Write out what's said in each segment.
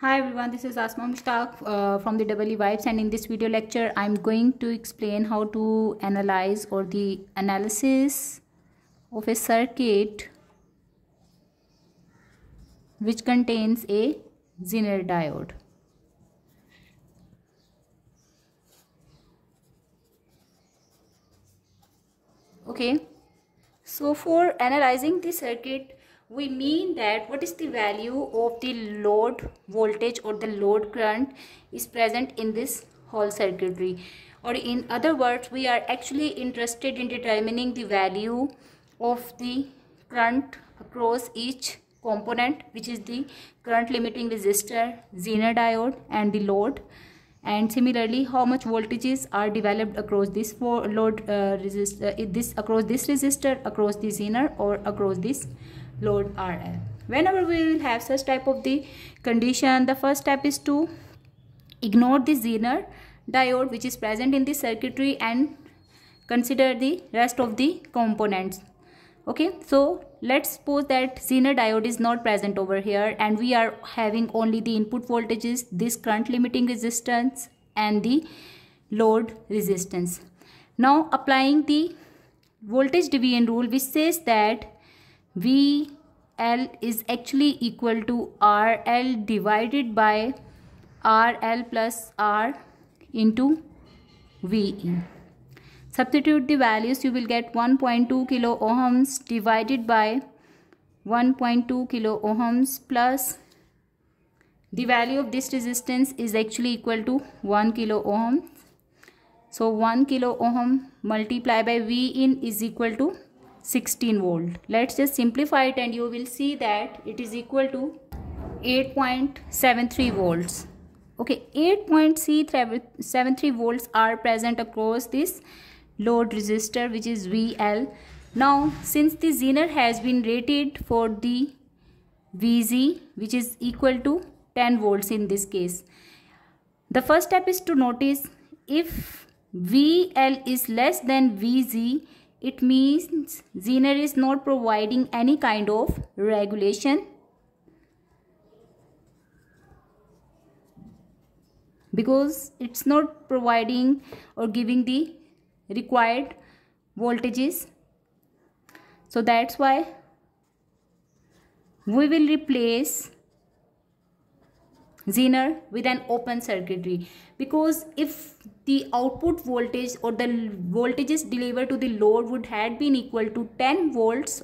Hi everyone, this is Asma Mishtaq from the EE Vibes, and in this video lecture I'm going to explain how to analyze or the analysis of a circuit which contains a Zener diode. Okay, so for analyzing the circuit we mean that what is the value of the load voltage or the load current is present in this whole circuitry, or in other words we are actually interested in determining the value of the current across each component, which is the current limiting resistor, Zener diode and the load, and similarly how much voltages are developed across this resistor, across the Zener or across this load RL. Whenever we will have such type of the condition, the first step is to ignore the Zener diode which is present in the circuitry and consider the rest of the components. Okay, so let's suppose that Zener diode is not present over here and we are having only the input voltages, this current limiting resistance and the load resistance. Now applying the voltage division rule, which says that VL is actually equal to RL divided by RL plus R into VE. Substitute the values, you will get 1.2 kilo ohms divided by 1.2 kilo ohms plus the value of this resistance is actually equal to 1 kilo ohm. So 1 kilo ohm multiplied by VIN is equal to 16 volt. Let's just simplify it and you will see that it is equal to 8.73 volts. Okay, 8.73 volts are present across this load resistor which is VL. Now since the Zener has been rated for the VZ which is equal to 10 volts in this case, the first step is to notice if VL is less than VZ, it means Zener is not providing any kind of regulation, because it's not providing or giving the required voltages. So that's why we will replace Zener with an open circuitry, because if the output voltage or the voltages delivered to the load would had been equal to 10 volts,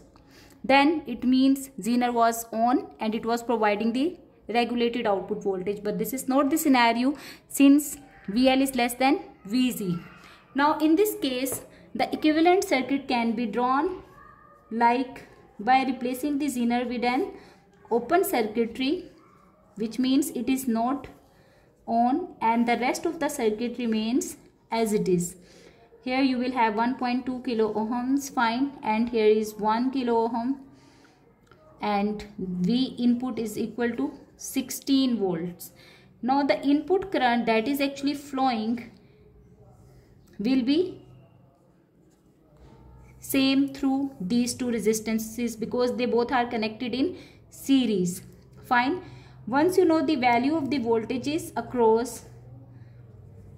then it means Zener was on and it was providing the regulated output voltage, but this is not the scenario since VL is less than VZ. Now in this case the equivalent circuit can be drawn like by replacing the Zener with an open circuitry, which means it is not on and the rest of the circuit remains as it is. Here you will have 1.2 kilo ohms, fine, and here is 1 kilo ohm and V input is equal to 16 volts. Now the input current that is actually flowing will be same through these two resistances because they both are connected in series, fine. Once you know the value of the voltages across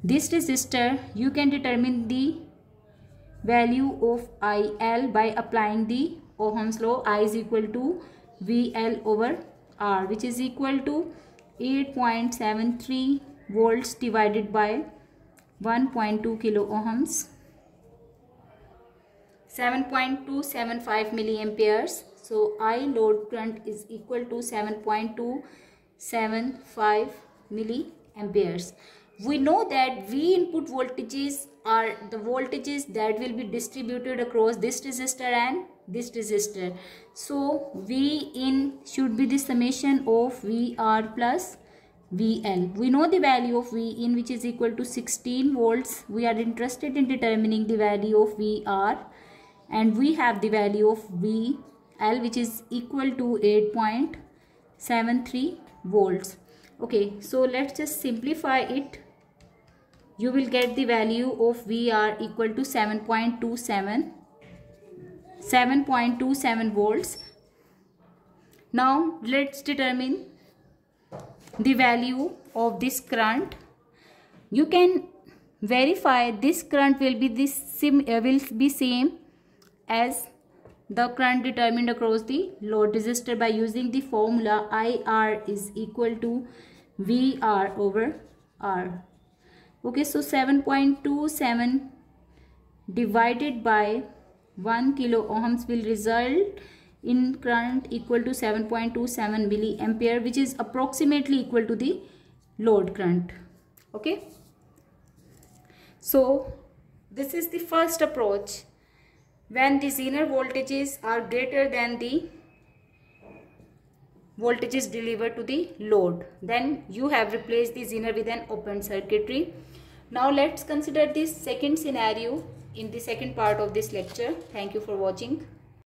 this resistor, you can determine the value of IL by applying the Ohm's law. I is equal to VL over R, which is equal to 8.73 volts divided by 1.2 kilo ohms, 7.275 milliamperes. So I load current is equal to 7.275 milliamperes. We know that V input voltages are the voltages that will be distributed across this resistor and this resistor. So V in should be the summation of VR plus VL. We know the value of V in which is equal to 16 volts. We are interested in determining the value of VR, and we have the value of VL which is equal to 8.73 volts. Okay, so let's just simplify it. You will get the value of VR equal to 7.27 volts. Now let's determine the value of this current. You can verify this current will be same as the current determined across the load resistor by using the formula IR is equal to VR over R. Okay, so 7.27 divided by 1 kilo ohms will result in current equal to 7.27 milliampere, which is approximately equal to the load current. Okay, so this is the first approach when the Zener voltages are greater than the voltages delivered to the load. Then you have replaced the Zener with an open circuitry. Now let's consider this second scenario in the second part of this lecture. Thank you for watching.